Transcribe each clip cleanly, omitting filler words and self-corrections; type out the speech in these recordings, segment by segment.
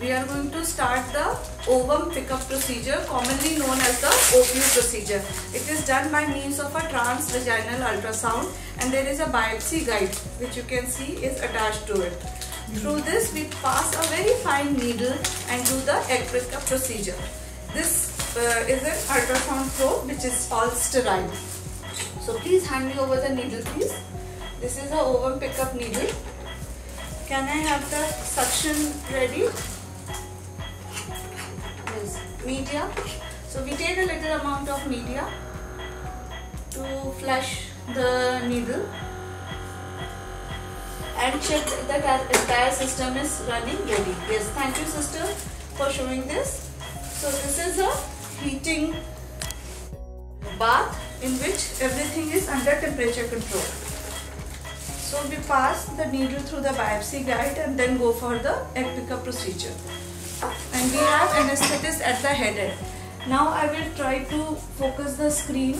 we are going to start the ovum pickup procedure, commonly known as the OPU procedure. It is done by means of a transvaginal ultrasound, and there is a biopsy guide which you can see is attached to it. Through this, we pass a very fine needle and do the egg pickup procedure. This is an ultrasound probe which is all sterile. So please hand me over the needle, please. This is the ovum pickup needle. Can I have the suction ready? Yes, media. So we take a little amount of media to flush the needle and check that our entire system is running ready. Yes, thank you sister for showing this. So this is a heating bath in which everything is under temperature control. So we pass the needle through the biopsy guide and then go for the egg pickup procedure. And we have anesthetist at the head end. Now I will try to focus the screen.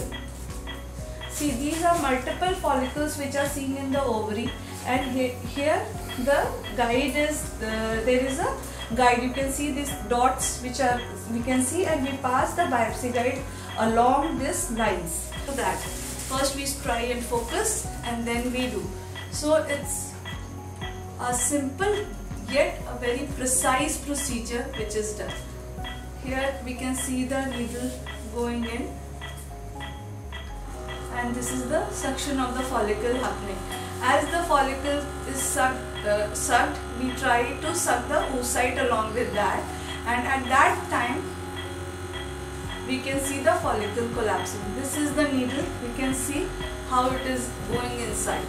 See, these are multiple follicles which are seen in the ovary, and here the guide is there is a guide. You can see these dots which are we can see, and we pass the biopsy guide along these lines. So that first we try and focus, and then we do. So it's a simple yet a very precise procedure which is done. Here we can see the needle going in, and this is the suction of the follicle happening. As the follicle is sucked, we try to suck the oocyte along with that, and at that time we can see the follicle collapsing. This is the needle. We can see how it is going inside.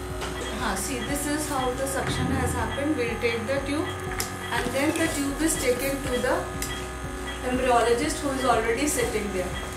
See, this is how the suction has happened. We'll take the tube, and then the tube is taken to the embryologist who is already sitting there.